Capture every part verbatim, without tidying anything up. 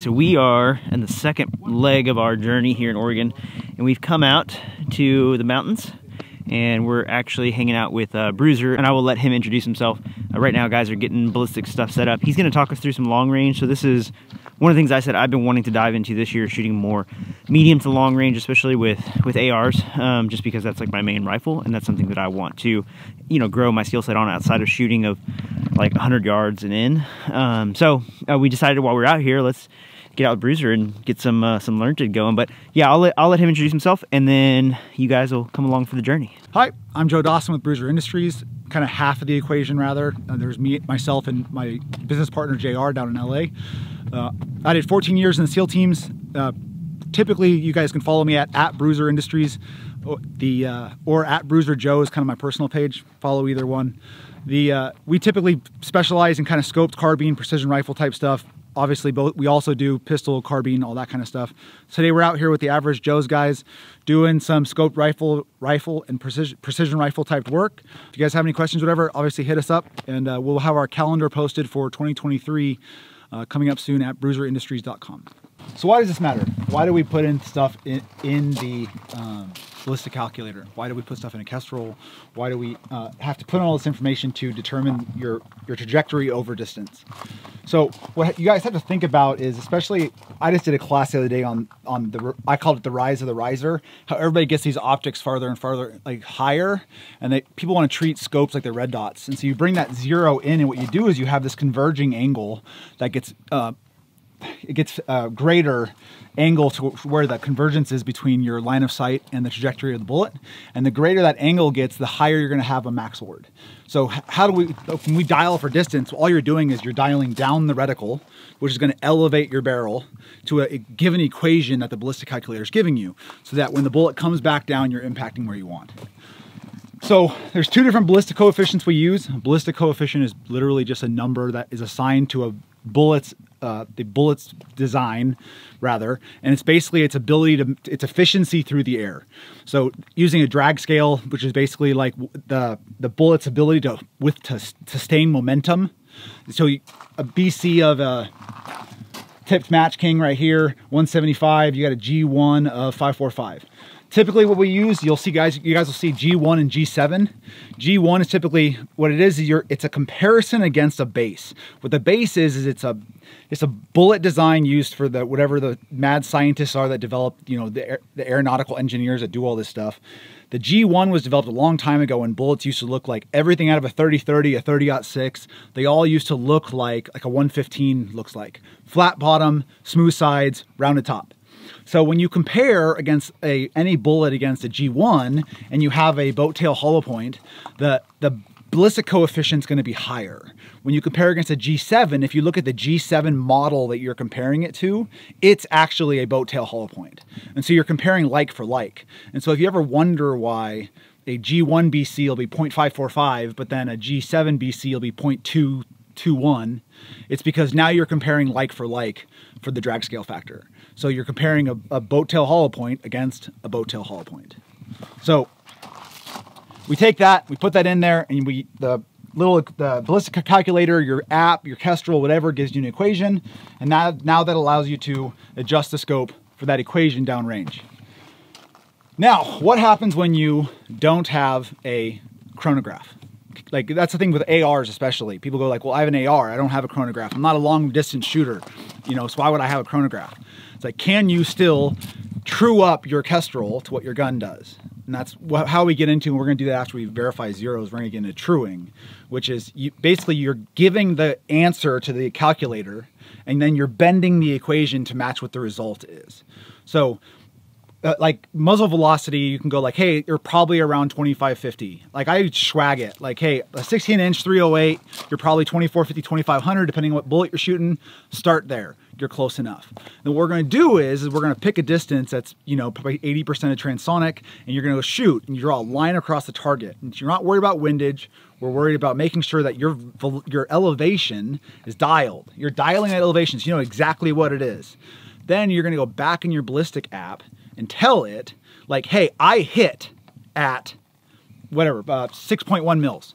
So we are in the second leg of our journey here in Oregon, and we've come out to the mountains, and we're actually hanging out with uh, Bruiser, and I will let him introduce himself. Uh, right now, guys are getting ballistic stuff set up. He's going to talk us through some long range. So this is one of the things I said I've been wanting to dive into this year, shooting more medium to long range, especially with with A Rs, um, just because that's like my main rifle, and that's something that I want to, you know, grow my skill set on outside of shooting of like one hundred yards and in. Um, so uh, we decided while we're out here, let's get out with Bruiser and get some uh, some learning going. But yeah, I'll let, I'll let him introduce himself, and then you guys will come along for the journey. Hi, I'm Joe Dawson with Bruiser Industries, kind of half of the equation rather. Uh, there's me, myself, and my business partner J R down in L A. Uh, I did fourteen years in the SEAL teams. Uh, typically, you guys can follow me at, at Bruiser Industries, or, the, uh, or at Bruiser Joe is kind of my personal page. Follow either one. The, uh, we typically specialize in kind of scoped carbine, precision rifle type stuff. Obviously, both, we also do pistol, carbine, all that kind of stuff. Today, we're out here with the Average Joe's guys doing some scoped rifle rifle, and precision, precision rifle type work. If you guys have any questions, whatever, obviously hit us up, and uh, we'll have our calendar posted for twenty twenty-three uh, coming up soon at bruiser industries dot com. So why does this matter? Why do we put in stuff in, in the um, ballistic calculator? Why do we put stuff in a Kestrel? Why do we uh, have to put in all this information to determine your, your trajectory over distance? So what you guys have to think about is, especially, I just did a class the other day on, on the, I called it the rise of the riser, how everybody gets these optics farther and farther, like higher, and they, people want to treat scopes like they're red dots. And so you bring that zero in, and what you do is you have this converging angle that gets, uh, it gets a greater angle to where that convergence is between your line of sight and the trajectory of the bullet. And the greater that angle gets, the higher you're going to have a max word. So how do we, when we dial for distance, all you're doing is you're dialing down the reticle, which is going to elevate your barrel to a given equation that the ballistic calculator is giving you, so that when the bullet comes back down, you're impacting where you want. So there's two different ballistic coefficients we use. Ballistic coefficient is literally just a number that is assigned to a bullet's Uh, the bullet's design, rather, and it's basically its ability to, its efficiency through the air. So using a drag scale, which is basically like the the bullet's ability to with to sustain momentum. So you, a B C of a tipped match king right here, one seventy-five. You got a G one of five forty-five. Typically what we use, you'll see guys, you guys will see G one and G seven. G one is typically, what it is, you're, it's a comparison against a base. What the base is, is it's a, it's a bullet design used for the, whatever the mad scientists are that develop, you know, the, the aeronautical engineers that do all this stuff. The G one was developed a long time ago when bullets used to look like everything out of a thirty thirty, a thirty aught six. They all used to look like, like a one fifteen looks like. Flat bottom, smooth sides, rounded top. So when you compare against a any bullet against a G one and you have a boat tail hollow point, the, the ballistic coefficient is going to be higher. When you compare against a G seven, if you look at the G seven model that you're comparing it to, it's actually a boat tail hollow point. And so you're comparing like for like. And so if you ever wonder why a G one B C will be point five four five, but then a G seven B C will be point two two one, it's because now you're comparing like for like for the drag scale factor. So you're comparing a, a boat tail hollow point against a boat tail hollow point. So we take that, we put that in there, and we the little the ballistic calculator, your app, your Kestrel, whatever, gives you an equation, and now now that allows you to adjust the scope for that equation downrange. Now, what happens when you don't have a chronograph? Like, that's the thing with A Rs especially. People go like, well, I have an A R, I don't have a chronograph. I'm not a long distance shooter, you know, so why would I have a chronograph? It's like, can you still true up your Kestrel to what your gun does? And that's how we get into, and we're going to do that after we verify zeros, we're going to get into truing, which is you, basically you're giving the answer to the calculator, and then you're bending the equation to match what the result is. So Uh, like muzzle velocity, you can go like, hey, you're probably around twenty-five fifty. Like I swag it. Like, hey, a sixteen inch three oh eight, you're probably twenty-four fifty, twenty-five hundred, depending on what bullet you're shooting. Start there. You're close enough. And what we're going to do is, is we're going to pick a distance that's, you know, probably eighty percent of transonic, and you're going to go shoot and you draw a line across the target. And you're not worried about windage. We're worried about making sure that your, your elevation is dialed. You're dialing that elevation so you know exactly what it is. Then you're going to go back in your ballistic app and tell it like, hey, I hit at whatever, uh, six point one mils.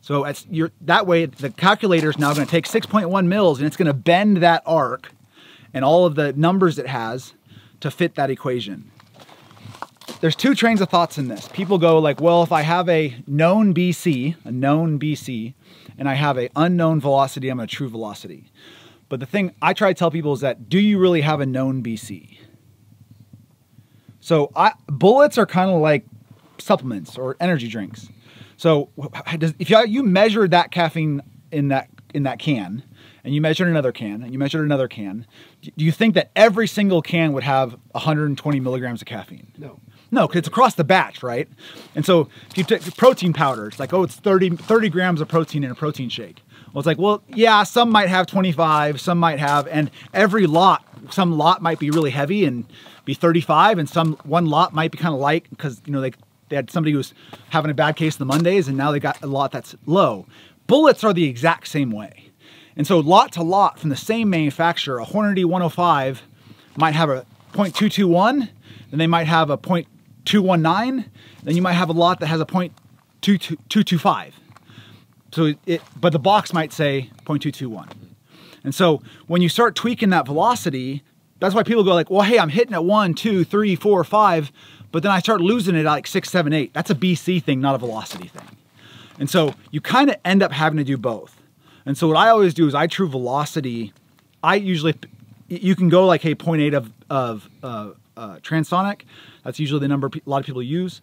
So it's, you're, that way the calculator is now gonna take six point one mils and it's gonna bend that arc and all of the numbers it has to fit that equation. There's two trains of thoughts in this. People go like, well, if I have a known B C, a known B C, and I have an unknown velocity, I'm at a true velocity. But the thing I try to tell people is that, do you really have a known B C? So I, bullets are kind of like supplements or energy drinks. So if you measured that caffeine in that, in that can, and you measured another can, and you measured another can, do you think that every single can would have one hundred twenty milligrams of caffeine? No. No, because it's across the batch, right? And so if you take protein powder, it's like, oh, it's thirty grams of protein in a protein shake. Well, it's like, well, yeah, some might have twenty-five, some might have, and every lot, some lot might be really heavy and be thirty-five, and some one lot might be kind of light because, you know, they, they had somebody who was having a bad case on the Mondays, and now they got a lot that's low. Bullets are the exact same way. And so lot to lot from the same manufacturer, a Hornady one oh five might have a point two two one, then they might have a point two one nine, then you might have a lot that has a point two two two two five. So it, but the box might say point two two one. And so when you start tweaking that velocity, that's why people go like, well, hey, I'm hitting at one, two, three, four, five, but then I start losing it at like six, seven, eight. That's a B C thing, not a velocity thing. And so you kind of end up having to do both. And so what I always do is I true velocity. I usually, you can go like, hey, point eight of, of uh, uh, transonic. That's usually the number a lot of people use.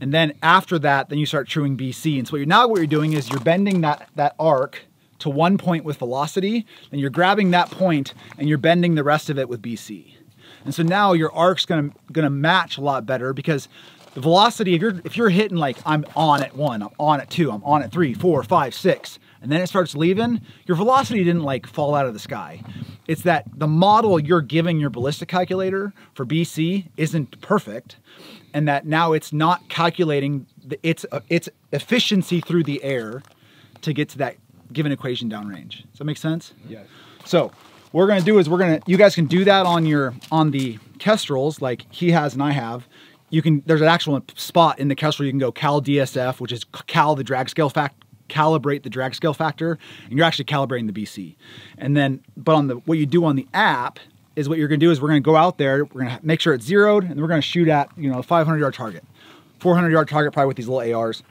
And then after that, then you start truing B C. And so what you're, now what you're doing is you're bending that, that arc to one point with velocity, and you're grabbing that point and you're bending the rest of it with B C. And so now your arc's gonna, gonna match a lot better, because the velocity, if you're, if you're hitting like, I'm on at one, I'm on at two, I'm on at three, four, five, six, and then it starts leaving, your velocity didn't like fall out of the sky. It's that the model you're giving your ballistic calculator for B C isn't perfect, and that now it's not calculating the, its, uh, its efficiency through the air to get to that given equation downrange. Does that make sense? Yes. So what we're gonna do is we're gonna, you guys can do that on your, on the Kestrels like he has and I have. You can, there's an actual spot in the Kestrel you can go cal D S F, which is cal the drag scale factor, calibrate the drag scale factor, and you're actually calibrating the B C. And then, but on the, what you do on the app is what you're gonna do is we're gonna go out there, we're gonna make sure it's zeroed, and we're gonna shoot at, you know, a five hundred yard target, four hundred yard target probably with these little A Rs.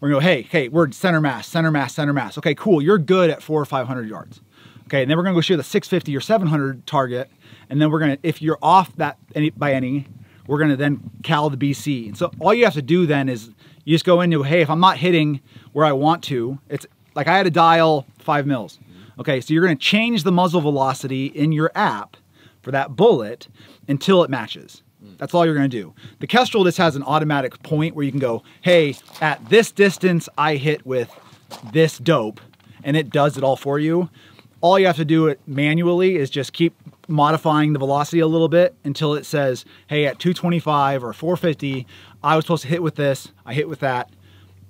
We're gonna go, hey, hey, we're center mass, center mass, center mass. Okay, cool, you're good at four or five hundred yards. Okay, and then we're gonna go shoot at a six fifty or seven hundred target, and then we're gonna, if you're off that any, by any, we're gonna then cal the B C. And so all you have to do then is you just go into, hey, if I'm not hitting where I want to, it's like I had to dial five mils. Okay, so you're gonna change the muzzle velocity in your app for that bullet until it matches. That's all you're gonna do. The Kestrel just has an automatic point where you can go, hey, at this distance, I hit with this dope, and it does it all for you. All you have to do it manually is just keep modifying the velocity a little bit until it says, hey, at two twenty-five or four fifty, I was supposed to hit with this, I hit with that.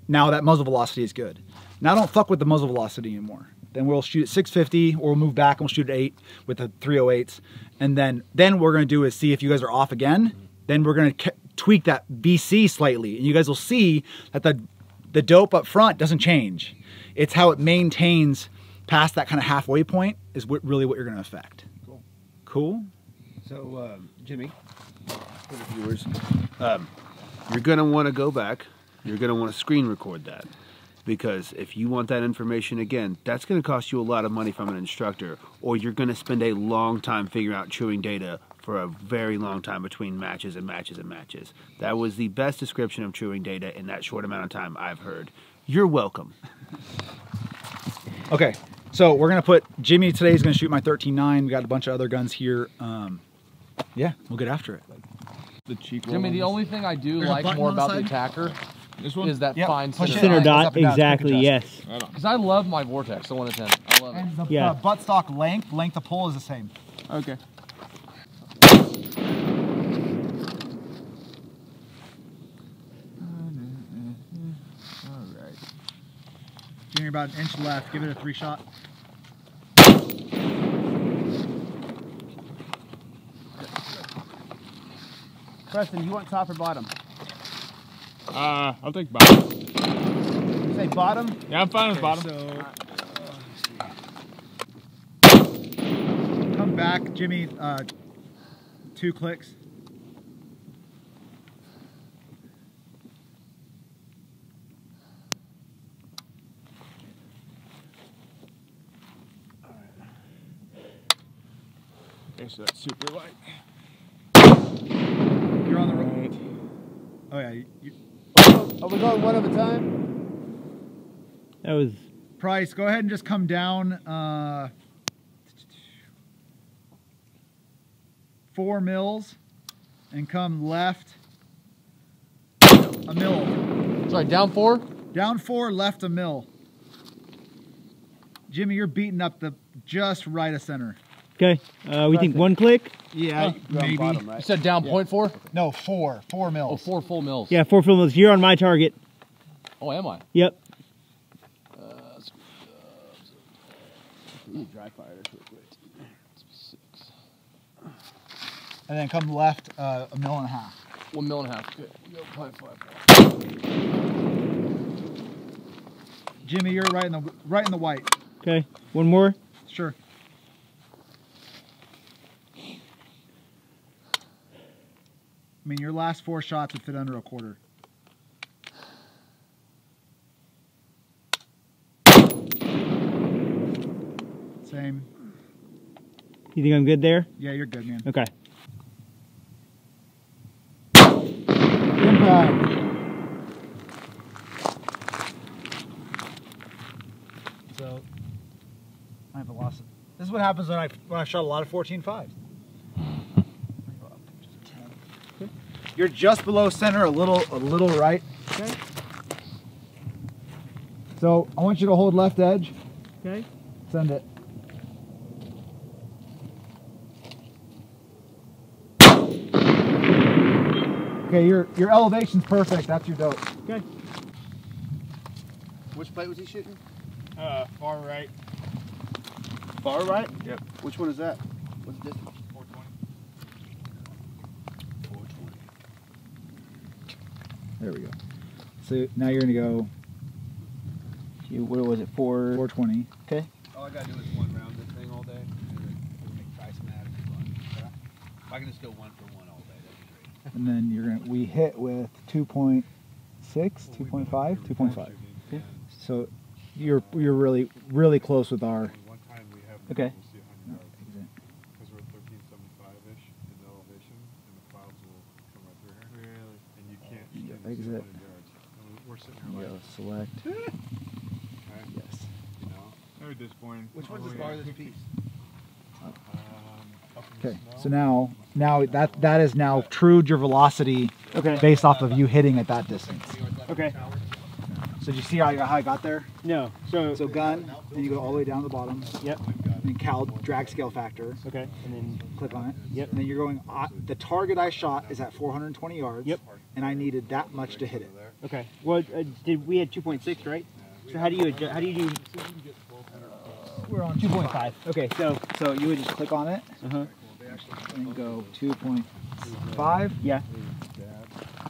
Now that muzzle velocity is good. Now don't fuck with the muzzle velocity anymore. Then we'll shoot at six fifty, or we'll move back and we'll shoot at eight with the three oh eights. And then, then what we're gonna do is see if you guys are off again. Then we're gonna tweak that B C slightly, and you guys will see that the, the dope up front doesn't change. It's how it maintains past that kind of halfway point is what really what you're gonna affect. Cool. Cool? So, um, Jimmy, for the viewers, um, you're gonna wanna go back, you're gonna wanna screen record that, because if you want that information again, that's gonna cost you a lot of money from an instructor, or you're gonna spend a long time figuring out chewing data for a very long time between matches and matches and matches. That was the best description of chewing data in that short amount of time I've heard. You're welcome. Okay, so we're gonna put, Jimmy today is gonna shoot my thirteen nine, we got a bunch of other guns here. Um, yeah, we'll get after it. The cheap I mean, ones. The only thing I do There's like more about the, the attacker this one? is that yep. fine center, center dot. Exactly, yes. Because I love my Vortex, the one at ten. I love and it. The yeah. uh, buttstock length, length of pull is the same. Okay. All right. Junior, about an inch left. Give it a three shot. Preston, you want top or bottom? Uh, I'll take bottom. You say bottom? Yeah, I'm fine okay, with bottom. So, uh, come back, Jimmy, uh, two clicks. All right. Okay, so that's super light. You're on the road. Oh, yeah. You, you. Are we going one at a time? That was... Price, go ahead and just come down uh, four mils and come left a mil. Sorry, down four? Down four, left a mil. Jimmy, you're beating up the just right of center. Okay, uh, we think one click? Yeah, oh, maybe. Bottom, right? You said down yeah. point four? No, four. Four mils. Oh, four full mils. Yeah, four full mils. You're on my target. Oh, am I? Yep. Ooh, dry fire real quick. Six. And then come left uh, a mil and a half. One mil and a half. Good. Go five, five, five. Jimmy, you're right in the right in the white. Okay. One more. Sure. I mean, your last four shots would fit under a quarter. Same. You think I'm good there? Yeah, you're good, man. Okay. Impact. So, I have lost it. This is what happens when I, when I shot a lot of fourteen fives. You're just below center, a little, a little right. Okay. So, I want you to hold left edge. Okay. Send it. Okay, your your elevation's perfect. That's your dope. Okay. Which plate was he shooting? Uh, far right. Far right? Yep. Which one is that? What's the distance? four twenty. four twenty. There we go. So now you're gonna go. You, what was it? Four. four twenty. Okay. All I gotta do is one round this thing all day. Try some out if I can just go one for one. And then you're gonna, we hit with two point six, two point five, two point five. Okay. So you're you're really really close with our. Okay. Because we're thirteen seventy-five-ish in the elevation, and the clouds will come right through here. Really? And you can't. Yeah. Exit. We're sitting here like. Select. Yes. You know. Very disappointing. Which one's as far as this piece? Okay, so now, now that that is now trued your velocity okay. based off of you hitting at that distance. Okay. So did you see how I got there? No. So so gun, then you go all the way down to the bottom. Yep. And cal drag scale factor. Okay. And then click on it. Yep. And then you're going. Uh, the target I shot is at four hundred twenty yards. Yep. And I needed that much to hit it. Okay. Well, uh, did we had two point six, right? So how do you adjust, how do you do? We're on two point five. Okay, so so you would just click on it uh-huh. and go two point five. Yeah.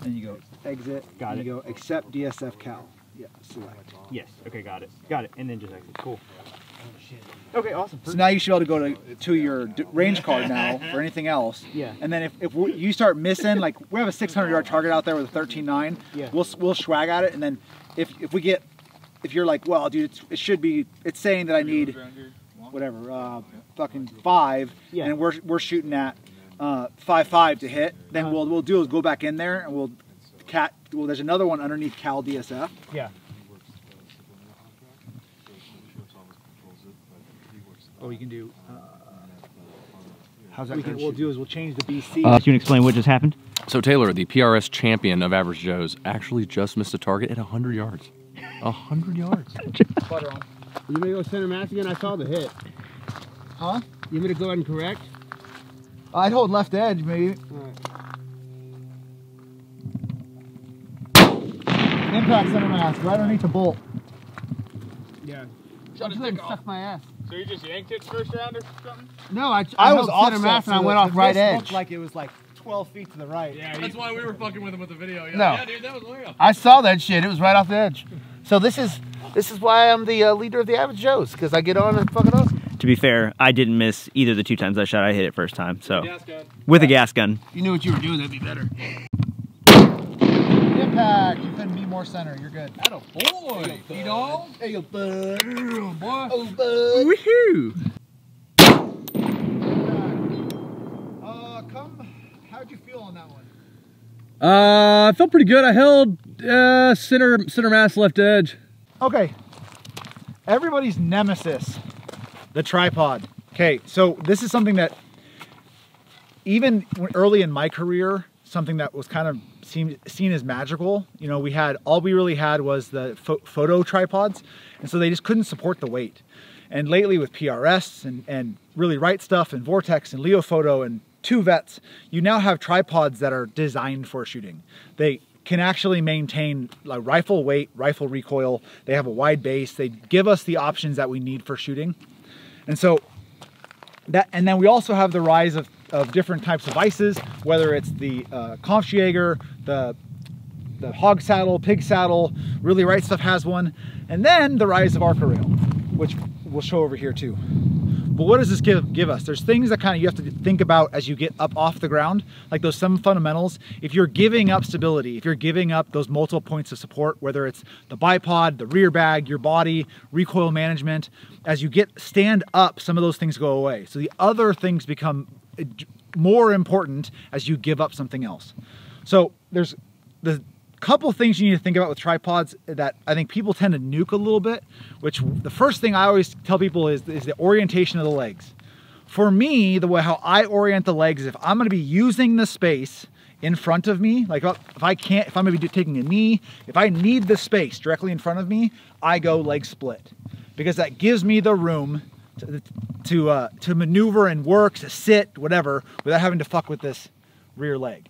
And you go exit. Got it. You go accept D S F cal. Yeah. Select. Yes. Okay. Got it. Got it. And then just exit. Cool. Okay. Awesome. Perfect. So now you should be able to go to to your d range card now for anything else. Yeah. And then if if we, you start missing, like we have a six hundred yard target out there with a thirteen nine. Yeah. We'll we'll swag at it, and then if if we get. If you're like, well, dude, it's, it should be, it's saying that I need whatever, uh, fucking five, yeah. and we're, we're shooting at uh, five five to hit. Then what we'll, we'll do is go back in there and we'll cat. Well, there's another one underneath Cal D S F. Yeah. Or you can do. Uh, how's that? We can, what we'll do is we'll change the B C. Uh, can you explain what just happened? So Taylor, the P R S champion of Average Joe's, actually just missed a target at one hundred yards. A hundred yards. Butter on. You want me to go center mass again? I saw the hit. Huh? You want me to go ahead and correct? I'd hold left edge, maybe. Right. Impact center mass, right underneath the bolt. Yeah. Shut it off my ass. So you just yanked it first round or something? No, I, I, I was off center mass so and I went off right edge. Looked like it was like twelve feet to the right. Yeah, that's why we were fucking with him with the video. Yeah, no. Yeah dude, that was real. I saw that shit. It was right off the edge. So this is this is why I'm the uh, leader of the Average Joes, because I get on and fucking awesome. to be fair, I didn't miss either of the two times I shot. I hit it first time, so. With a gas gun. If you knew what you were doing, that'd be better. Impact. You couldn't be more center. You're good. Atta boy. You dog. Hey, yo, bud. Boy. Oh, bud. Woohoo. Uh, come. How'd you feel on that one? Uh, I felt pretty good. I held uh, center, center mass, left edge. Okay. Everybody's nemesis, the tripod. Okay, so this is something that even early in my career, something that was kind of seen, seen as magical. You know, we had, all we really had was the pho photo tripods. And so they just couldn't support the weight. And lately with P R S and, and really right stuff and Vortex and Leofoto and two vets, you now have tripods that are designed for shooting. They can actually maintain like rifle weight, rifle recoil. They have a wide base. They give us the options that we need for shooting. And so that, and then we also have the rise of, of different types of vices, whether it's the uh, Kampfjäger, the, the hog saddle, pig saddle, really right stuff has one. And then the rise of Arca Rail, which we'll show over here too. But what does this give, give us? There's things that kind of you have to think about as you get up off the ground, like those some fundamentals. If you're giving up stability, if you're giving up those multiple points of support, whether it's the bipod, the rear bag, your body, recoil management, as you get stand up, some of those things go away. So the other things become more important as you give up something else. So there's the couple things you need to think about with tripods that I think people tend to nuke a little bit, which the first thing I always tell people is, is the orientation of the legs. For me, the way how I orient the legs, if I'm gonna be using the space in front of me, like if I can't, if I'm gonna be taking a knee, if I need the space directly in front of me, I go leg split because that gives me the room to, to, uh, to maneuver and work, to sit, whatever, without having to fuck with this rear leg.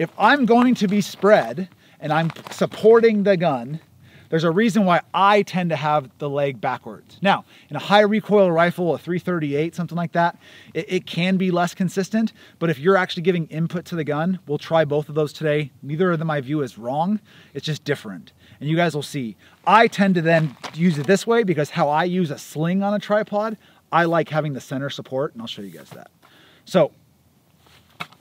If I'm going to be spread, and I'm supporting the gun, there's a reason why I tend to have the leg backwards. Now, in a high recoil rifle, a three thirty-eight, something like that, it, it can be less consistent, but if you're actually giving input to the gun, we'll try both of those today. Neither of them I view as wrong, it's just different. And you guys will see. I tend to then use it this way because how I use a sling on a tripod, I like having the center support, and I'll show you guys that. So,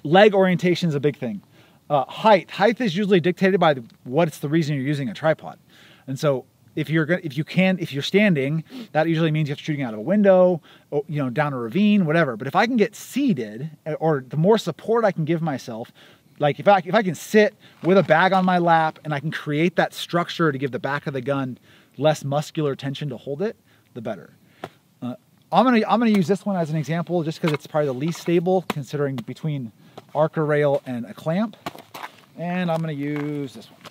leg orientation is a big thing. Uh, height. Height is usually dictated by the, what's the reason you're using a tripod. And so if you're gonna, if you can, if you're standing, that usually means you're shooting out of a window, or, you know, down a ravine, whatever. But if I can get seated, or the more support I can give myself, like if I, if I can sit with a bag on my lap and I can create that structure to give the back of the gun less muscular tension to hold it, the better. Uh, I'm gonna, I'm gonna use this one as an example just because it's probably the least stable considering between Arca Rail and a clamp. And I'm gonna use this one.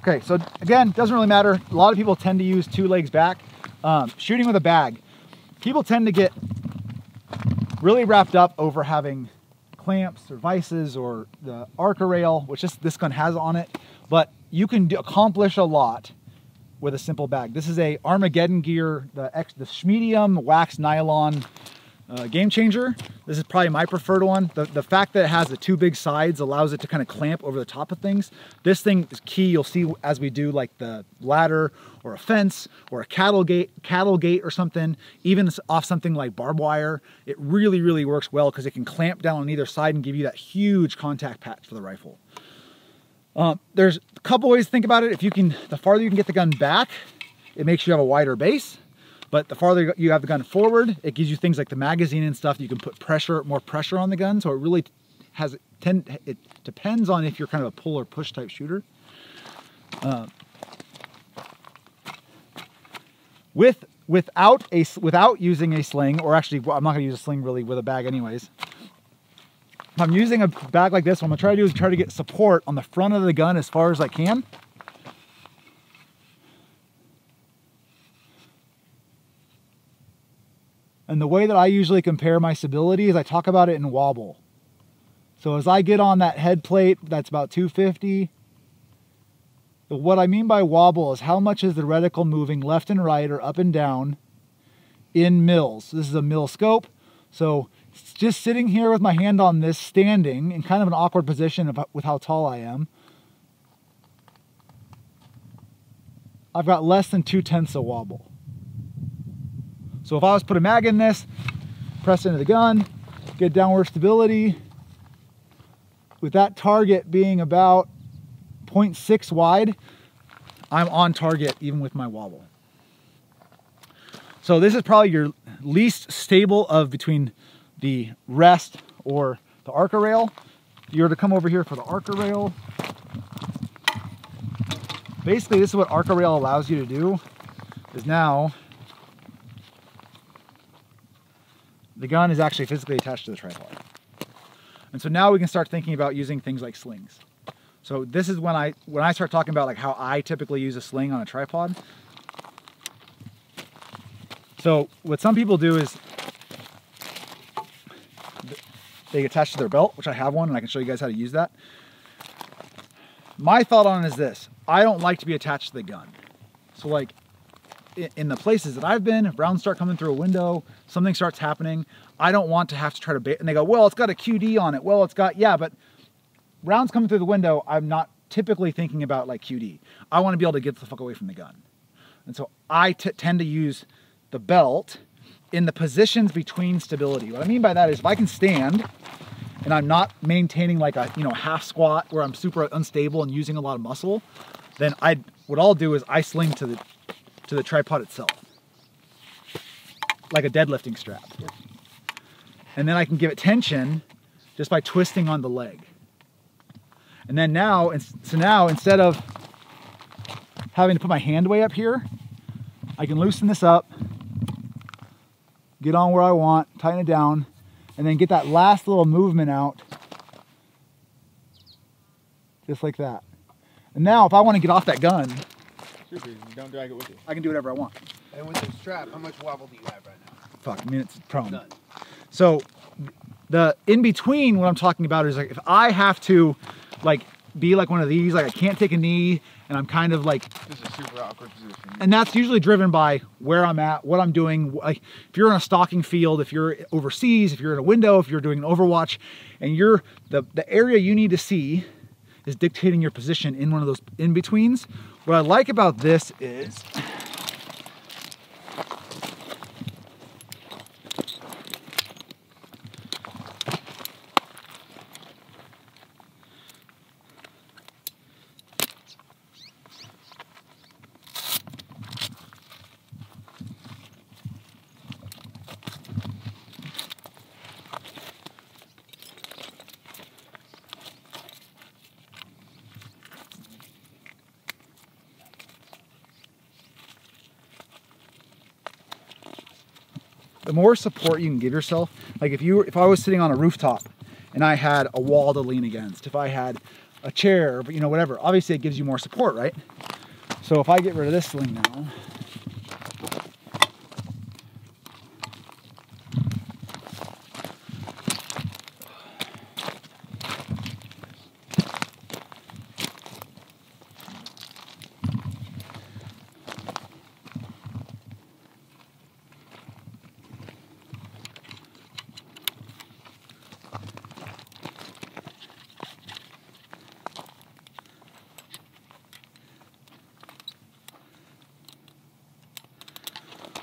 Okay, so again, doesn't really matter. A lot of people tend to use two legs back. Um, shooting with a bag. People tend to get really wrapped up over having clamps or vices or the Arca Rail, which this, this gun has on it, but you can do, accomplish a lot with a simple bag. This is a Armageddon Gear, the, the Schmedium wax nylon uh, game changer. This is probably my preferred one. The, the fact that it has the two big sides allows it to kind of clamp over the top of things. This thing is key. You'll see as we do like the ladder or a fence or a cattle gate, cattle gate or something, even off something like barbed wire. It really, really works well because it can clamp down on either side and give you that huge contact patch for the rifle. Um, there's a couple ways to think about it. If you can, the farther you can get the gun back, it makes you have a wider base, but the farther you have the gun forward, it gives you things like the magazine and stuff that you can put pressure, more pressure on the gun. So it really has, tend, it depends on if you're kind of a pull or push type shooter. Uh, with, without a, without using a sling, or actually, well, I'm not gonna use a sling really with a bag anyways. If I'm using a bag like this, what I'm gonna try to do is try to get support on the front of the gun as far as I can. And the way that I usually compare my stability is I talk about it in wobble. So as I get on that head plate, that's about two fifty. What I mean by wobble is how much is the reticle moving left and right or up and down in mils. So this is a mil scope. So just sitting here with my hand on this, standing in kind of an awkward position of, with how tall I am, I've got less than two tenths of wobble. So if I was to put a mag in this, press into the gun, get downward stability, with that target being about zero point six wide, I'm on target even with my wobble. So this is probably your least stable of between the rest or the Arca Rail. If you were to come over here for the Arca Rail, basically this is what Arca Rail allows you to do, is now the gun is actually physically attached to the tripod. And so now we can start thinking about using things like slings. So this is when I, when I start talking about like how I typically use a sling on a tripod. So what some people do is they attach to their belt, which I have one and I can show you guys how to use that. My thought on it is this: I don't like to be attached to the gun. So like in the places that I've been, if rounds start coming through a window, something starts happening, I don't want to have to try to bait, and they go, well, it's got a Q D on it. Well, it's got, yeah, but rounds coming through the window, I'm not typically thinking about like Q D. I want to be able to get the fuck away from the gun. And so I t tend to use the belt in the positions between stability. What I mean by that is if I can stand and I'm not maintaining like a, you know, half squat where I'm super unstable and using a lot of muscle, then I, what I'll do is I sling to the, to the tripod itself, like a deadlifting strap. And then I can give it tension just by twisting on the leg. And then now, and so now instead of having to put my hand way up here, I can loosen this up, get on where I want, tighten it down, and then get that last little movement out, just like that. And now if I want to get off that gun, don't drag it with you. I can do whatever I want. And with the strap, how much wobble do you have right now? Fuck, I mean, it's prone. None. So the in between, what I'm talking about is like if I have to, like, be like one of these, like I can't take a knee, and I'm kind of like. This is a super awkward position. And that's usually driven by where I'm at, what I'm doing. Like if you're in a stalking field, if you're overseas, if you're in a window, if you're doing an overwatch, and you're the the area you need to see is dictating your position in one of those in-betweens. What I like about this is the more support you can give yourself, like if you, if I was sitting on a rooftop and I had a wall to lean against, if I had a chair, you know, whatever, obviously it gives you more support, right? So if I get rid of this sling now,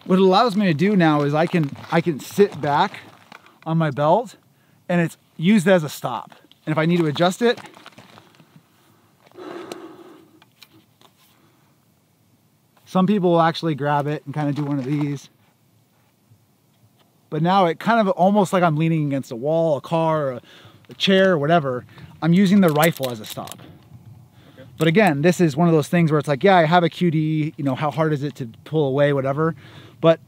what it allows me to do now is I can I can sit back on my belt and it's used as a stop. And if I need to adjust it, some people will actually grab it and kind of do one of these. But now it kind of almost like I'm leaning against a wall, a car, a, a chair, whatever. I'm using the rifle as a stop. Okay. But again, this is one of those things where it's like, yeah, I have a Q D, you know, how hard is it to pull away, whatever. But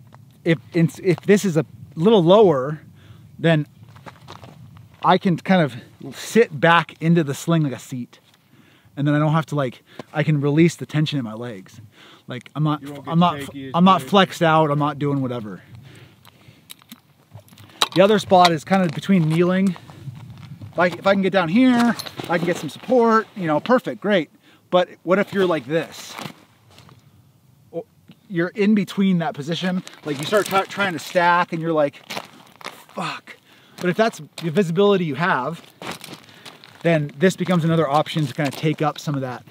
if, if this is a little lower, then I can kind of sit back into the sling like a seat. And then I don't have to like, I can release the tension in my legs. Like I'm not, I'm not, I'm not flexed out. I'm not doing whatever. The other spot is kind of between kneeling. Like if I can get down here, I can get some support, you know, perfect, great. But what if you're like this? You're in between that position. Like you start trying to stack and you're like, fuck, But if that's the visibility you have, then this becomes another option to kind of take up some of that,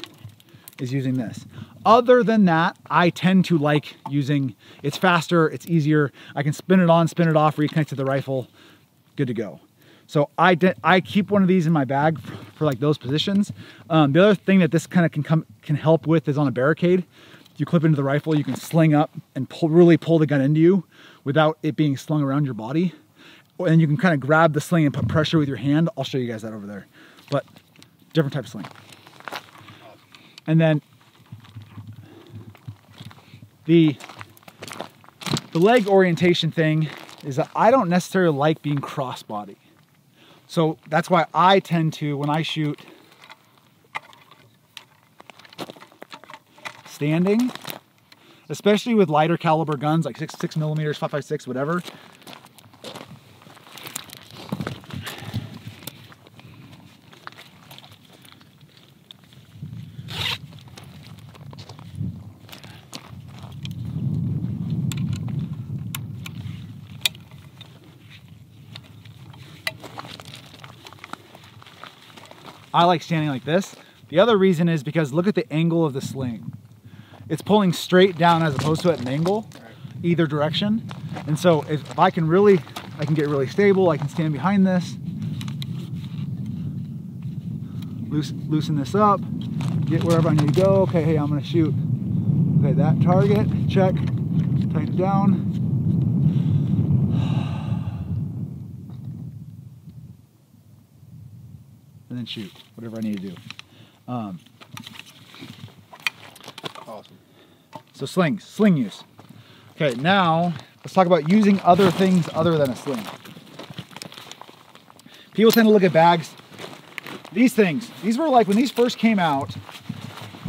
is using this. Other than that, I tend to like using, it's faster, it's easier. I can spin it on, spin it off, reconnect to the rifle, good to go. So I, I keep one of these in my bag for, for like those positions. Um, the other thing that this kind of can come can help with is on a barricade. If you clip into the rifle, you can sling up and pull, really pull the gun into you without it being slung around your body. And you can kind of grab the sling and put pressure with your hand. I'll show you guys that over there. But different type of sling. And then the, the leg orientation thing is that I don't necessarily like being crossbody. So that's why I tend to, when I shoot standing, especially with lighter caliber guns, like six, six millimeters, five, five, six, whatever, I like standing like this. The other reason is because look at the angle of the sling. It's pulling straight down as opposed to at an angle, either direction. And so if I can really, I can get really stable, I can stand behind this, loosen, loosen this up, get wherever I need to go. Okay, hey, I'm gonna shoot. Okay, that target, check, tighten it down. And then shoot whatever I need to do. Um, awesome. So slings, sling use. Okay, now let's talk about using other things other than a sling. People tend to look at bags. These things, these were like when these first came out,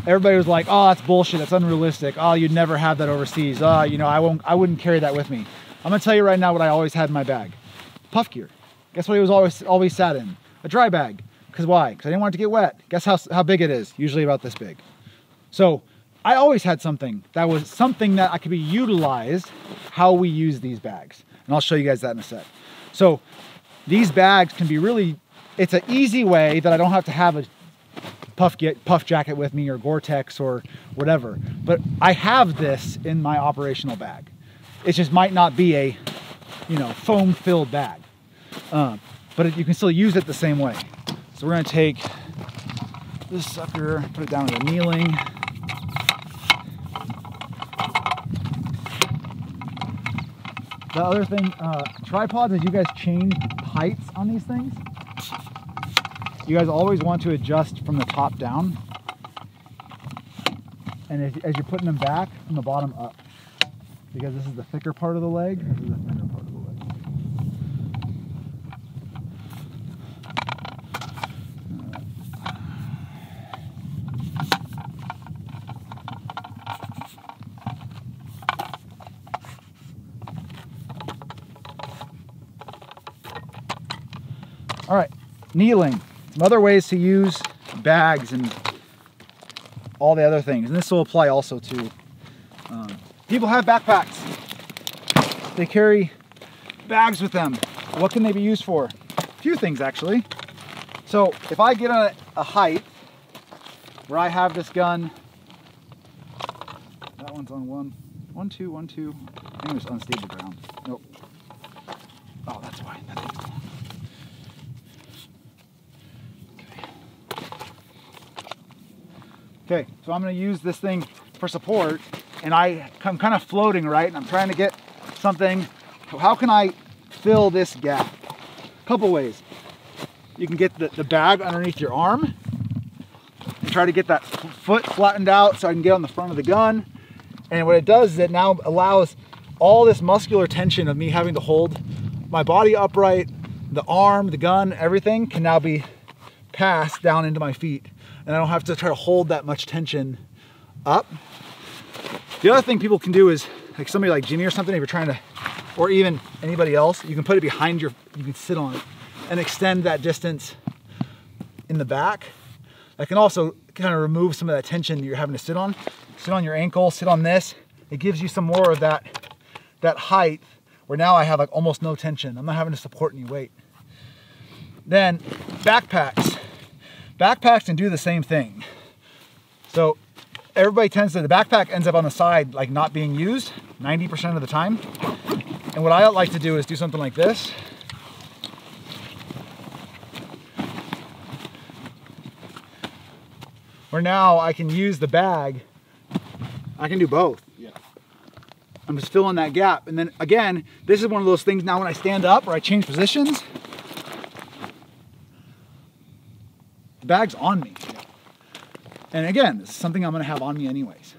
everybody was like, "Oh, that's bullshit. That's unrealistic. Oh, you'd never have that overseas. Oh, you know, I won't. I wouldn't carry that with me." I'm gonna tell you right now what I always had in my bag: Puff Gear. Guess what? It was always always sat in a dry bag. Because why? Because I didn't want it to get wet. Guess how, how big it is? Usually about this big. So I always had something that was something that I could be utilized how we use these bags. And I'll show you guys that in a sec. So these bags can be really, it's an easy way that I don't have to have a puff, get, puff jacket with me or Gore-Tex or whatever. But I have this in my operational bag. It just might not be a, you know, foam filled bag. Uh, but it, you can still use it the same way. So we're gonna take this sucker, put it down to the kneeling. The other thing, uh, tripods, as you guys change heights on these things, you guys always want to adjust from the top down. And as, as you're putting them back, from the bottom up. Because this is the thicker part of the leg. This is the thinner part. All right, kneeling. Some other ways to use bags and all the other things. And this will apply also to, um, people have backpacks. They carry bags with them. What can they be used for? A few things, actually. So if I get on a, a height where I have this gun, that one's on one, one, two, one, two. I think it's unstable ground. Nope. Oh, that's why. That's okay, so I'm gonna use this thing for support, and I, I'm kind of floating, right? And I'm trying to get something. How can I fill this gap? A couple ways. You can get the, the bag underneath your arm and try to get that foot flattened out so I can get on the front of the gun. And what it does is it now allows all this muscular tension of me having to hold my body upright, the arm, the gun, everything can now be passed down into my feet. And I don't have to try to hold that much tension up. The other thing people can do is, like somebody like Jimmy or something, if you're trying to, or even anybody else, you can put it behind your, you can sit on it and extend that distance in the back. That can also kind of remove some of that tension that you're having to sit on. Sit on your ankle, sit on this. It gives you some more of that, that height where now I have like almost no tension. I'm not having to support any weight. Then backpacks. Backpacks can do the same thing. So everybody tends to, the backpack ends up on the side, like not being used ninety percent of the time. And what I like to do is do something like this. Where now I can use the bag. I can do both. Yeah. I'm just filling that gap. And then again, this is one of those things now when I stand up or I change positions, the bag's on me. And again, this is something I'm gonna have on me anyways.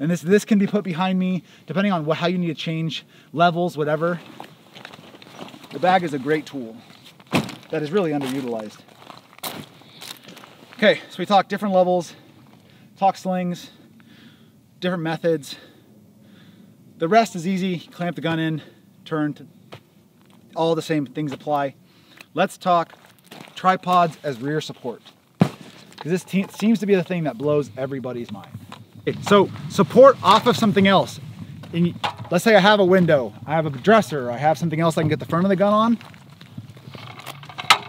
And this, this can be put behind me, depending on what, how you need to change levels, whatever. The bag is a great tool that is really underutilized. Okay, so we talked different levels, talked slings, different methods. The rest is easy, clamp the gun in, turn, to, all the same things apply. Let's talk tripods as rear support, because this seems to be the thing that blows everybody's mind. Okay, so support off of something else. And let's say I have a window, I have a dresser, I have something else I can get the front of the gun on.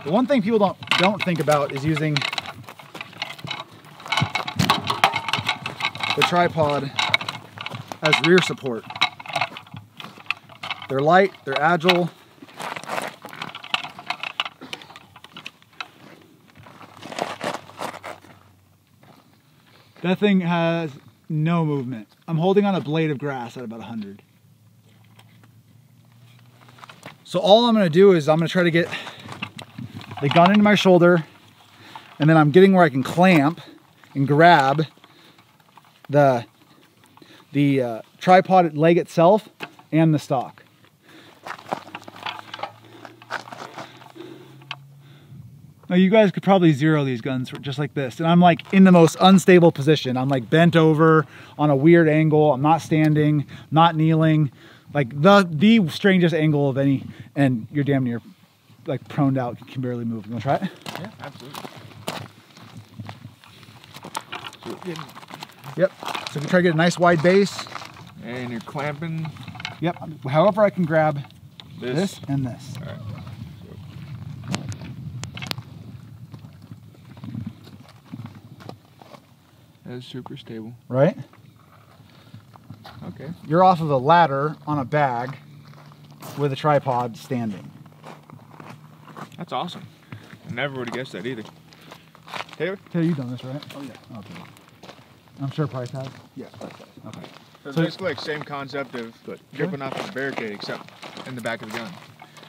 The one thing people don't, don't think about is using the tripod as rear support. They're light, they're agile. That thing has no movement. I'm holding on a blade of grass at about one hundred. So all I'm gonna do is I'm gonna try to get the gun into my shoulder, and then I'm getting where I can clamp and grab the, the uh, tripod leg itself and the stock. Now you guys could probably zero these guns just like this. And I'm like in the most unstable position. I'm like bent over on a weird angle. I'm not standing, not kneeling. Like the, the strangest angle of any, and you're damn near like proned out, can barely move. You wanna try it? Yeah, absolutely. Yep, so we try to get a nice wide base. And you're clamping. Yep, however I can grab this, this and this. All right. That's super stable. Right? Okay. You're off of a ladder on a bag with a tripod standing. That's awesome. I never would have guessed that either. Taylor? Taylor, you've done this, right? Oh, yeah. Okay. I'm sure Price has? Yeah, Price has. Okay. So it's so basically like same concept of dripping off of the barricade, except in the back of the gun.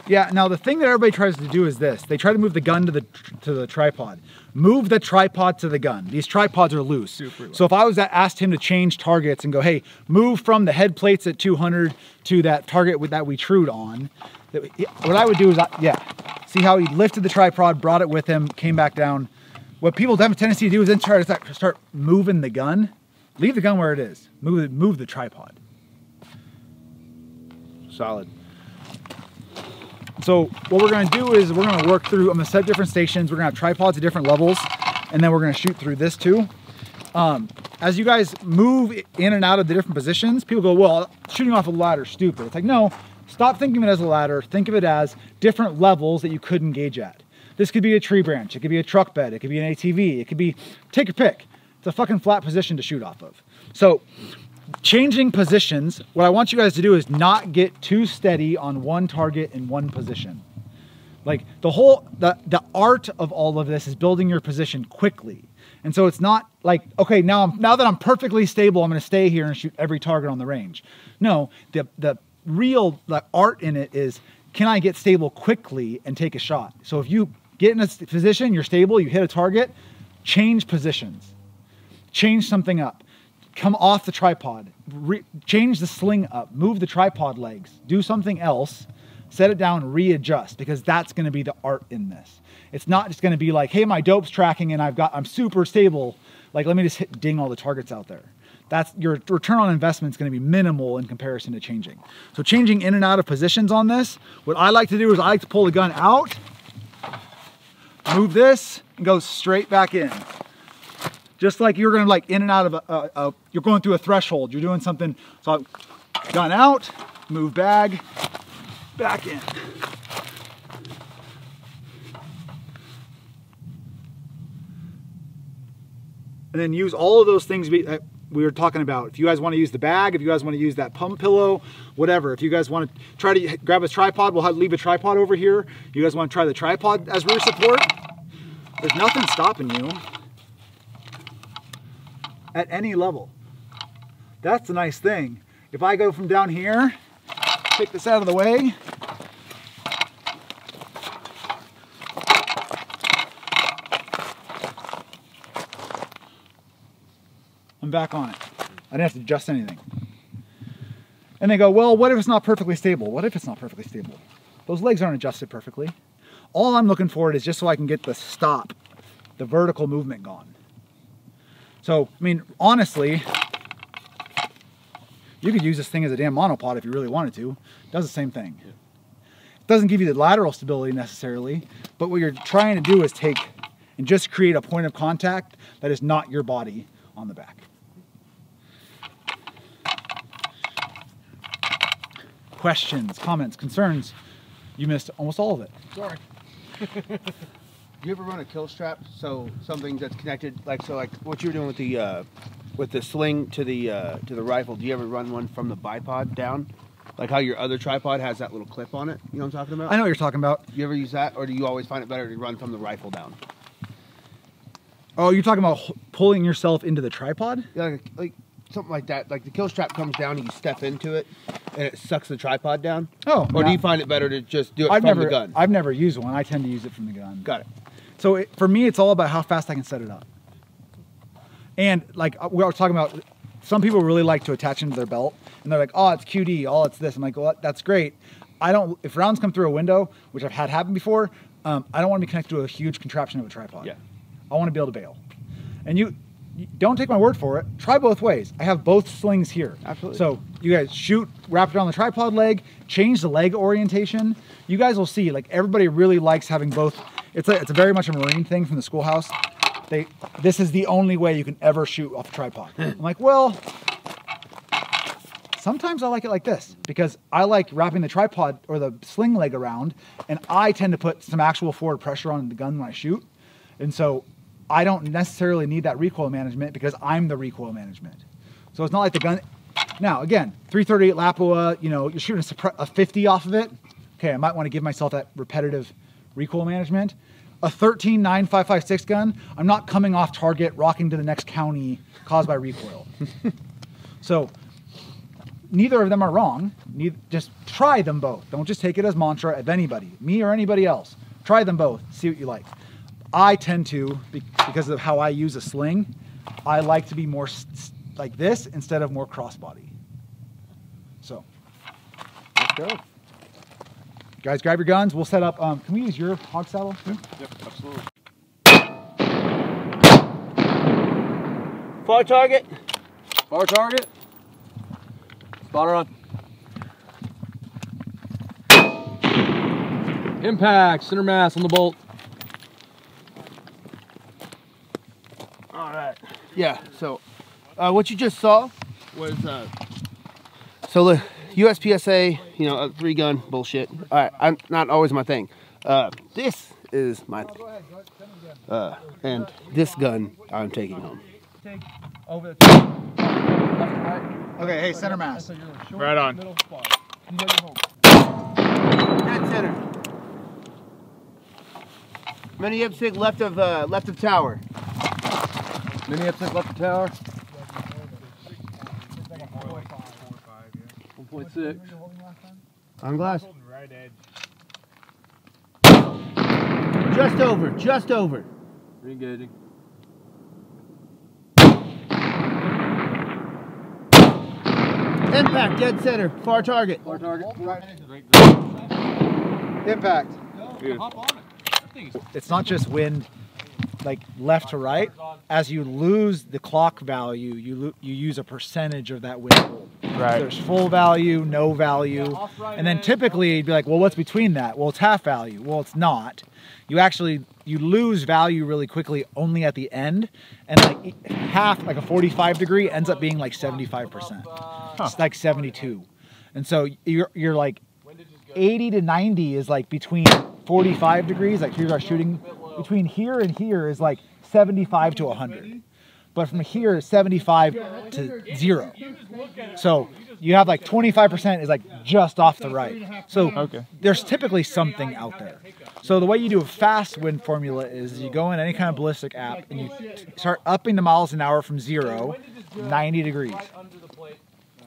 Yeah, now the thing that everybody tries to do is this. They try to move the gun to the to the tripod. Move the tripod to the gun. These tripods are loose. Super loose. So if I was that asked him to change targets and go, hey, move from the head plates at two hundred to that target with that we trued on, that, what I would do is, I, yeah, see how he lifted the tripod, brought it with him, came back down. What people have a tendency to do is then try to start moving the gun. Leave the gun where it is. Move, move the tripod. Solid. So what we're gonna do is we're gonna work through, I'm gonna set different stations, we're gonna have tripods at different levels, and then we're gonna shoot through this too. Um, as you guys move in and out of the different positions, people go, well, shooting off a ladder is stupid. It's like, no, stop thinking of it as a ladder, think of it as different levels that you could engage at. This could be a tree branch, it could be a truck bed, it could be an A T V, it could be, take your pick. It's a fucking flat position to shoot off of. So changing positions, what I want you guys to do is not get too steady on one target in one position. Like the whole, the, the art of all of this is building your position quickly. And so it's not like, okay, now, I'm, now that I'm perfectly stable, I'm gonna stay here and shoot every target on the range. No, the, the real the art in it is, can I get stable quickly and take a shot? So if you get in a position, you're stable, you hit a target, change positions, change something up. Come off the tripod, re change the sling up, move the tripod legs, do something else, set it down, readjust, because that's gonna be the art in this. It's not just gonna be like, hey, my dope's tracking and I've got, I'm super stable. Like, let me just hit, ding all the targets out there. That's, your return on investment is gonna be minimal in comparison to changing. So changing in and out of positions on this, what I like to do is I like to pull the gun out, move this, and go straight back in. Just like you're gonna like in and out of a, a, a, you're going through a threshold, you're doing something. So gun out, move bag, back in. and then use all of those things we, uh, we were talking about. If you guys want to use the bag, if you guys want to use that pump pillow, whatever. If you guys want to try to grab a tripod, we'll have, leave a tripod over here. If you guys want to try the tripod as rear support, there's nothing stopping you at any level. That's the nice thing. If I go from down here, take this out of the way. I'm back on it. I didn't have to adjust anything. And they go, well, what if it's not perfectly stable? What if it's not perfectly stable? Those legs aren't adjusted perfectly. All I'm looking for is just so I can get the stop, the vertical movement gone. So, I mean, honestly, you could use this thing as a damn monopod if you really wanted to. It does the same thing. Yeah. It doesn't give you the lateral stability necessarily, but what you're trying to do is take and just create a point of contact that is not your body on the back. Questions, comments, concerns? You missed almost all of it. Sorry. Do you ever run a kill strap? So something that's connected, like so, like what you're doing with the uh, with the sling to the uh, to the rifle. Do you ever run one from the bipod down, like how your other tripod has that little clip on it? You know what I'm talking about? I know what you're talking about. You ever use that, or do you always find it better to run from the rifle down? Oh, you're talking about pulling yourself into the tripod? Yeah, like, like something like that. Like the kill strap comes down and you step into it, and it sucks the tripod down. Oh, or yeah. Do you find it better to just do it I've from never, the gun? I've never used one. I tend to use it from the gun. Got it. So it, for me, it's all about how fast I can set it up. And like we were talking about, some people really like to attach into their belt and they're like, oh, it's Q D, oh, it's this. I'm like, well, that's great. I don't, if rounds come through a window, which I've had happen before, um, I don't want to be connected to a huge contraption of a tripod. Yeah. I want to be able to bail. And you, you don't take my word for it. Try both ways. I have both slings here. Absolutely. So you guys shoot, wrap it on the tripod leg, change the leg orientation. You guys will see, like everybody really likes having both. It's a, it's a very much a Marine thing from the schoolhouse. They, this is the only way you can ever shoot off a tripod. I'm like, well, sometimes I like it like this because I like wrapping the tripod or the sling leg around, and I tend to put some actual forward pressure on the gun when I shoot. And so I don't necessarily need that recoil management because I'm the recoil management. So it's not like the gun. Now, again, three thirty-eight Lapua, you know, you're shooting a, a fifty off of it. Okay, I might want to give myself that repetitive recoil management. A thirteen nine five five six gun, I'm not coming off target, rocking to the next county caused by recoil. So neither of them are wrong. Neither, just try them both. Don't just take it as mantra of anybody, me or anybody else. Try them both, see what you like. I tend to, because of how I use a sling, I like to be more like this instead of more crossbody. So, let's go. Guys, grab your guns. We'll set up. Um, can we use your hog saddle? Yep, yep, absolutely. Far target. Far target. Spotter on. Impact. Center mass on the bolt. All right. Yeah. So, uh, what you just saw was uh, so the. U S P S A, you know, a three gun bullshit. All right, I'm not always my thing. Uh, this is my thing. Uh, and this gun I'm taking home. Okay, hey, center mass. Right on. Dead center. Mini Ipsig left of uh, left of tower. Mini Ipsig left of tower. What's six. On glass. Right edge. Just over, just over. Re-engaging. Impact, dead center, far target. Far target. Right. Impact. Dude. It's not just wind, like left to right. As you lose the clock value, you lo you use a percentage of that wind roll. Right. So there's full value, no value, yeah, right and then edge, typically you'd be like, well, what's between that? Well, it's half value. Well, it's not. You actually, you lose value really quickly only at the end, and like half, like a forty-five degree ends up being like seventy-five percent. Huh. It's like seventy-two. And so you're, you're like eighty to ninety is like between forty-five degrees, like here's our shooting, between here and here is like seventy-five to a hundred. But from here, seventy-five to zero. So you have like twenty-five percent is like just off the right. So okay. There's typically something out there. So the way you do a fast wind formula is you go in any kind of ballistic app and you start upping the miles an hour from zero, ninety degrees.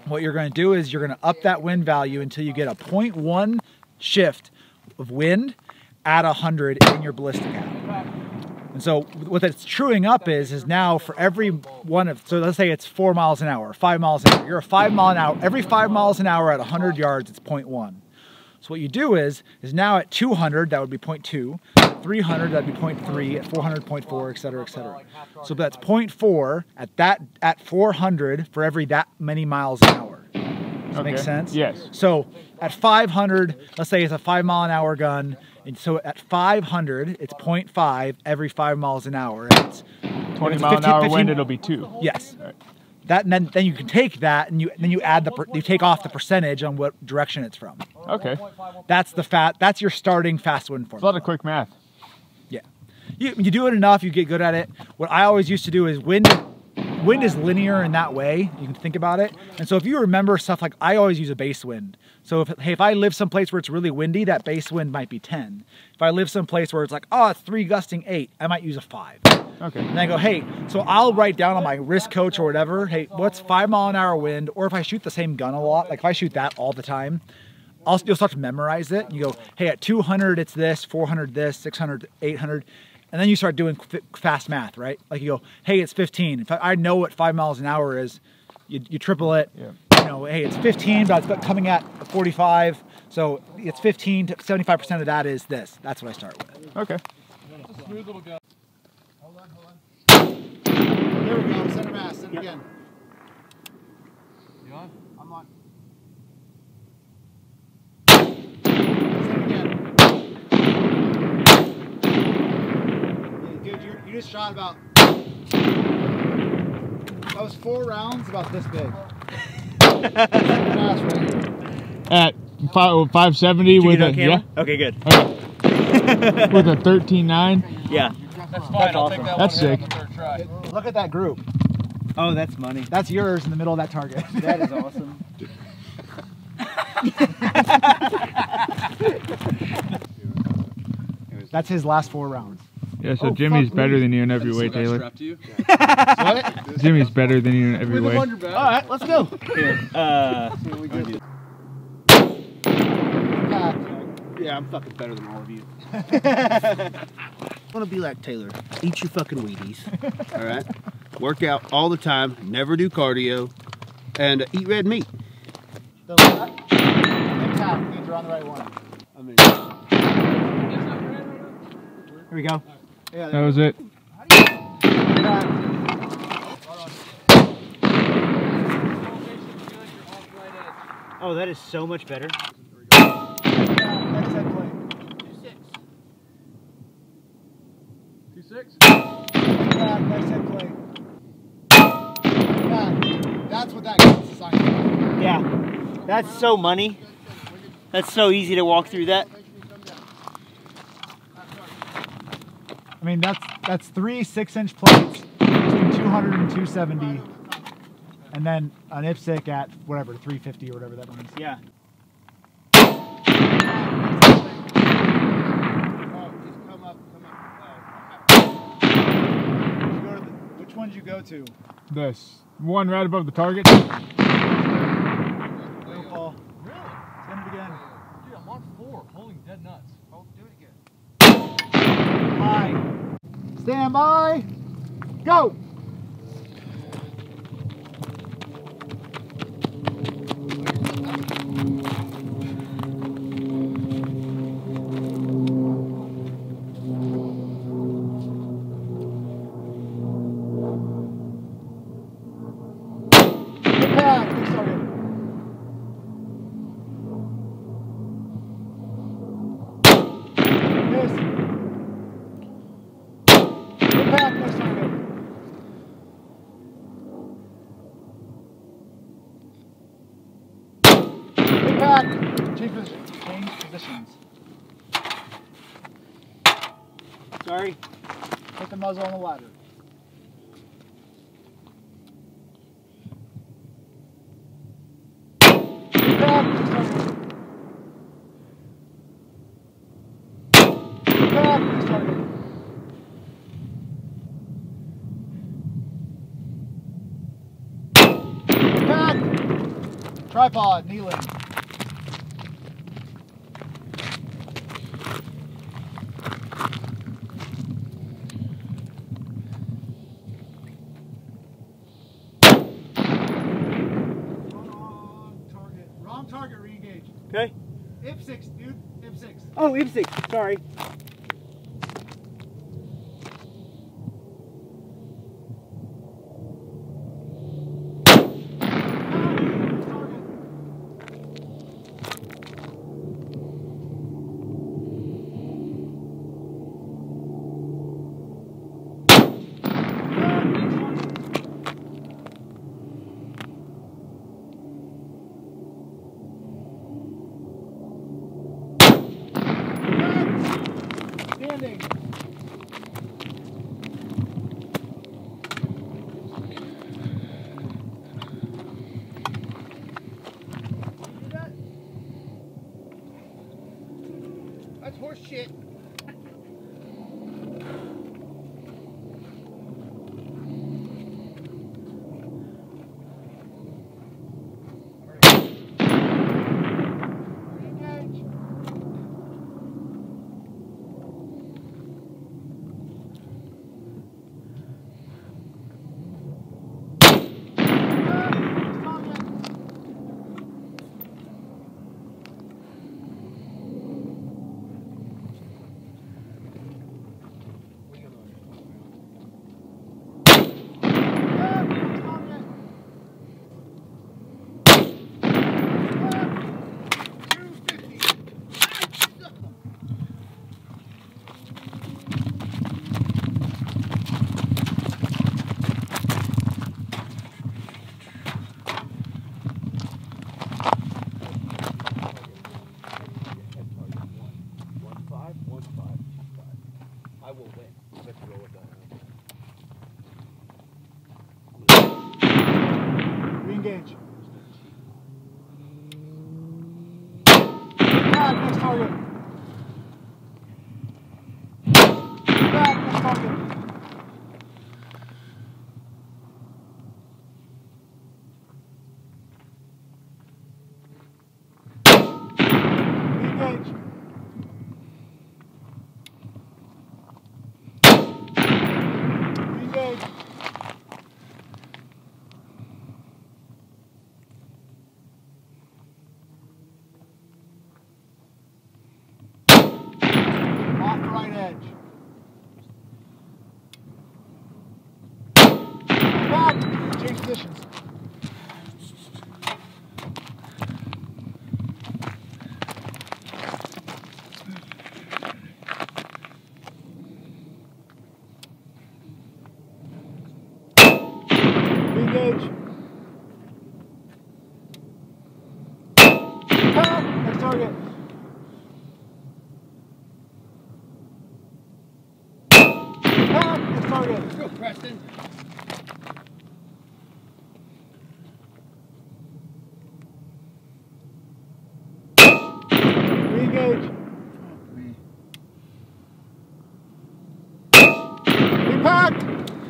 What you're going to do is you're going to up that wind value until you get a zero point one shift of wind at one hundred in your ballistic app. And so what that's truing up is, is now for every one of, so let's say it's four miles an hour, five miles an hour. You're a five mile an hour, every five miles an hour at one hundred yards, it's zero point one. So what you do is, is now at two hundred, that would be zero point two, at three hundred, that'd be zero point three, at four hundred, zero point four, et cetera, et cetera. So that's zero point four at that, at four hundred for every that many miles an hour. Does that okay. make sense? Yes. So at five hundred, let's say it's a five mile an hour gun. And so at five hundred, it's zero point five every five miles an hour. And it's, twenty mile an hour wind, it'll be two. Yes. Right. That, and then, then you can take that, and you then you add the per, you take off the percentage on what direction it's from. Okay. That's the fat. That's your starting fast wind formula. It's a lot of quick math. Yeah. You you do it enough, you get good at it. What I always used to do is wind. Wind is linear in that way. You can think about it. And so if you remember stuff like, I always use a base wind. So if, hey, if I live someplace where it's really windy, that base wind might be ten. If I live someplace where it's like, oh, it's three gusting eight, I might use a five. Okay. And I go, hey, so I'll write down on my wrist coach or whatever, hey, what's five mile an hour wind? Or if I shoot the same gun a lot, like if I shoot that all the time, I'll, you'll start to memorize it. You go, hey, at two hundred, it's this, four hundred, this, six hundred, eight hundred. And then you start doing fast math, right? Like you go, hey, it's fifteen. If I know what five miles an hour is, you, you triple it. Yeah. You know, hey, it's fifteen, but it's coming at forty-five. So it's fifteen to seventy-five percent of that is this. That's what I start with. Okay. That's a smooth little go. Hold on, hold on. There we go. Center mass. Send it again. You on? I'm on. You just shot about, that was four rounds about this big. At five, five seventy with a, yeah? Okay, good. Okay. With a thirteen nine? Yeah. That's fine, that's I'll awesome. Take that that's one sick. On the try. Look at that group. Oh, that's money. That's yours in the middle of that target. That is awesome. That's his last four rounds. Yeah, so oh, Jimmy's better than you in every way, Taylor. You? What? Jimmy's better than you in every way. All right, let's go. uh, yeah, I'm fucking better than all of you. I want to be like Taylor. Eat your fucking Wheaties. All right. Work out all the time. Never do cardio. And uh, eat red meat. The left and top means you're on the right one. I mean, here we go. Yeah, that was it. Oh, that is so much better. two six. two six. That's what that gets. Yeah. That's so money. That's so easy to walk through that. I mean, that's that's three six-inch plates between two hundred and two seventy, and then an I P S C at whatever, three fifty or whatever that one is. Yeah. Which one did you go to? This. One right above the target. No fall. Really? Send it again. Dude, I'm on four, holding dead nuts. Oh, do it again. Stand by, go! Sorry. Put the muzzle on the ladder. Tripod, kneeling. Wrong target. Wrong target re-engaged. Okay. I P six, dude. I P six. Oh, I P six. Sorry.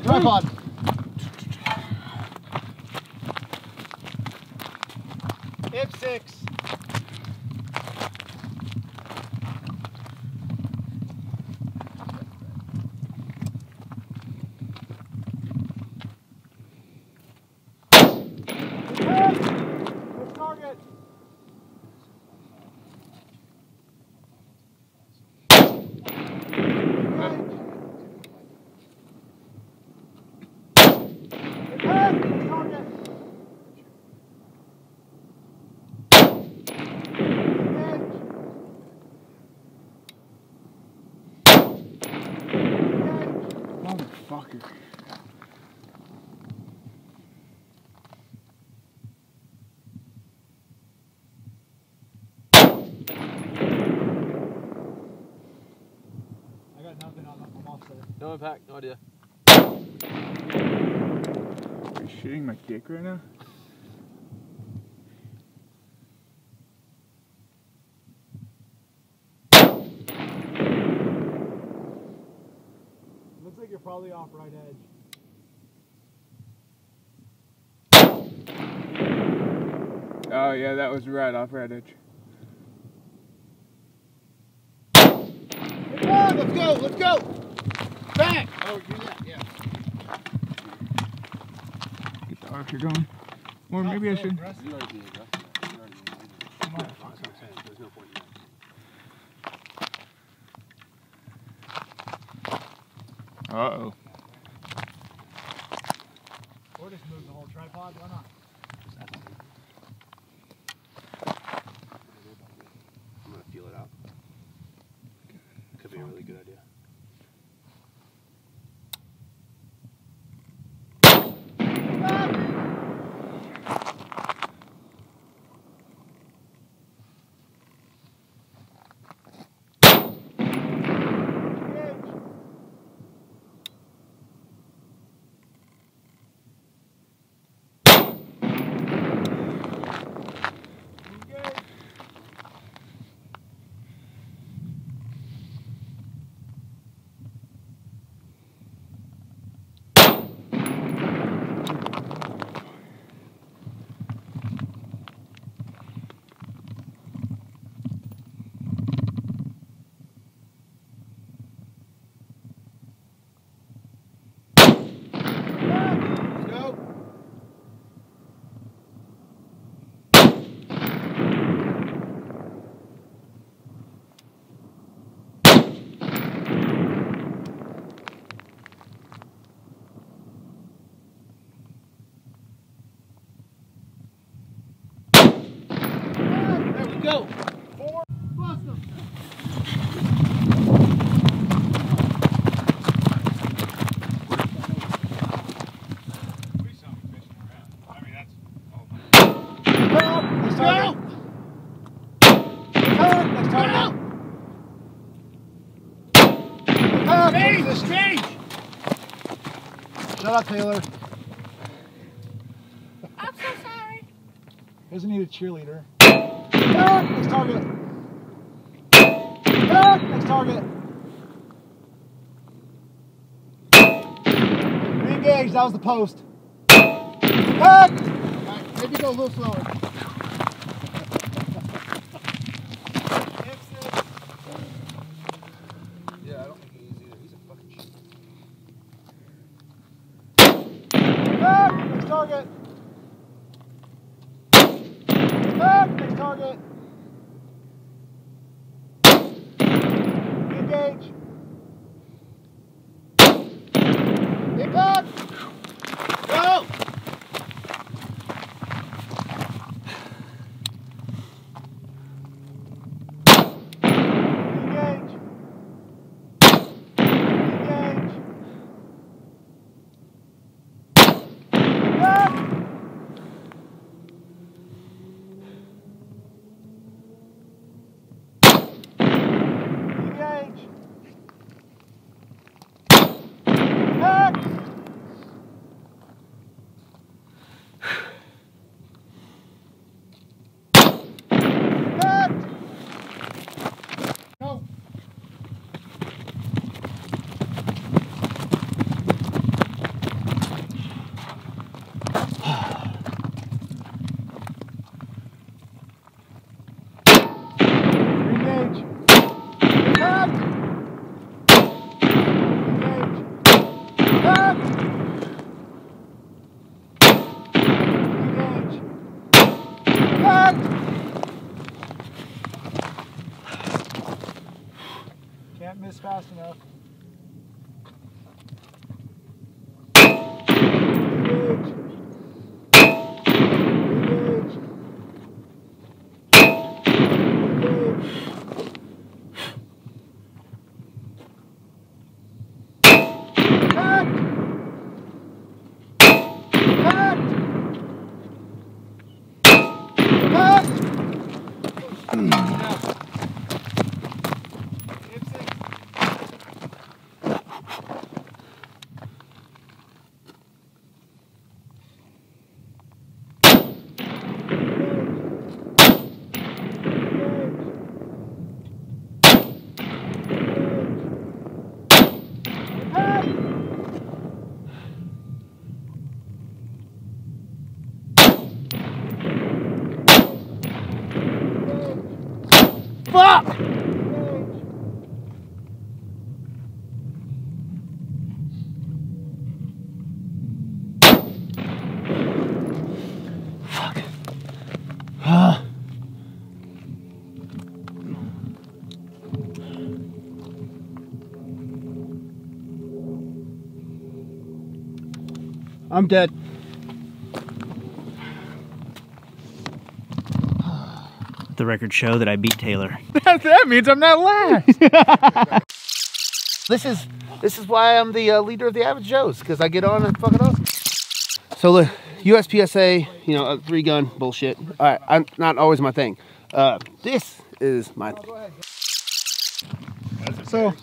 Tripod. I P six. Good target. No impact, no idea. Are you shooting my dick right now? probably off right edge. Oh yeah, that was right off right edge. Come on, let's go, let's go! Back! Oh, do that, yeah. Get the archer going. Or maybe I should... There's no point in that. Uh-oh. Or just move the whole tripod, why not? I'm gonna feel it out. Could be a really good idea. Go! Four. Bust them! We sound fishing around. I mean, that's... Oh, my God. Let's go! Turn! Let's turn out! Turn! Change! Let's change! Shut up, Taylor. I'm so sorry. Doesn't need a cheerleader. Back, next target. Back, next target. Re-engage, that was the post. Back! Right, maybe go a little slower. Yeah, I don't think he is either. He's a fucking shit. Back, next target. Back, next target. Engage. Impact. Go. Engage. Engage. Back. Can't miss fast enough. Engage. Engage. Engage. Cut. Cut. Cut. Cut. Cut. Fuck! Fuck. Uh. I'm dead. The record show that I beat Taylor. That means I'm not last. This is this is why I'm the uh, leader of the average Joes, because I get on and fuck it up. So the U S P S A, you know, uh, three gun bullshit. All right, I'm not always my thing. Uh, this is my thing. That's so.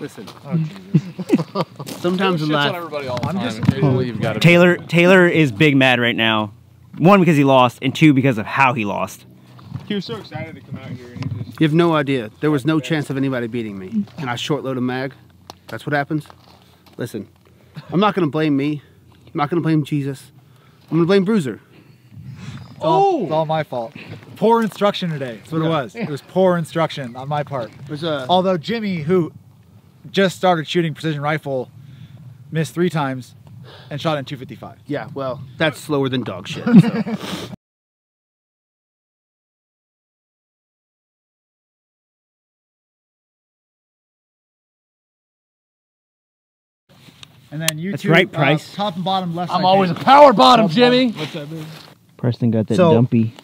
Listen. Oh, sometimes a lot. I'm just oh. Taylor. Taylor is big mad right now. One, because he lost, and two, because of how he lost. He was so excited to come out here. And he just you have no idea. There was no chance of anybody beating me. And I short-load a mag. That's what happens. Listen, I'm not going to blame me. I'm not going to blame Jesus. I'm going to blame Bruiser. It's all, oh! It's all my fault. Poor instruction today. That's what yeah. it was. It was poor instruction on my part. It was, uh, although Jimmy, who just started shooting precision rifle, missed three times. And shot in two fifty-five. Yeah, well, that's slower than dog shit. So. And then you that's two, right, Price. Uh, top and bottom left. I'm always hand. A power bottom, top Jimmy. Bottom. What's that mean? Preston got that so, dumpy.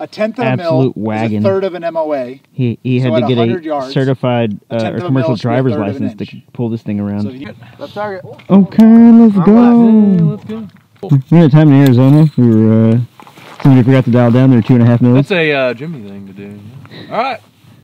A tenth of absolute a mil wagon. Is a third of an M O A. He he had so to get a yards, certified uh, a or commercial driver's license to pull this thing around. So you, let's target. Okay, let's go. Right, let's go. We had a time in Arizona. We were uh, somebody forgot to dial down. There were two and a half minutes. That's a uh, Jimmy thing to do. All right.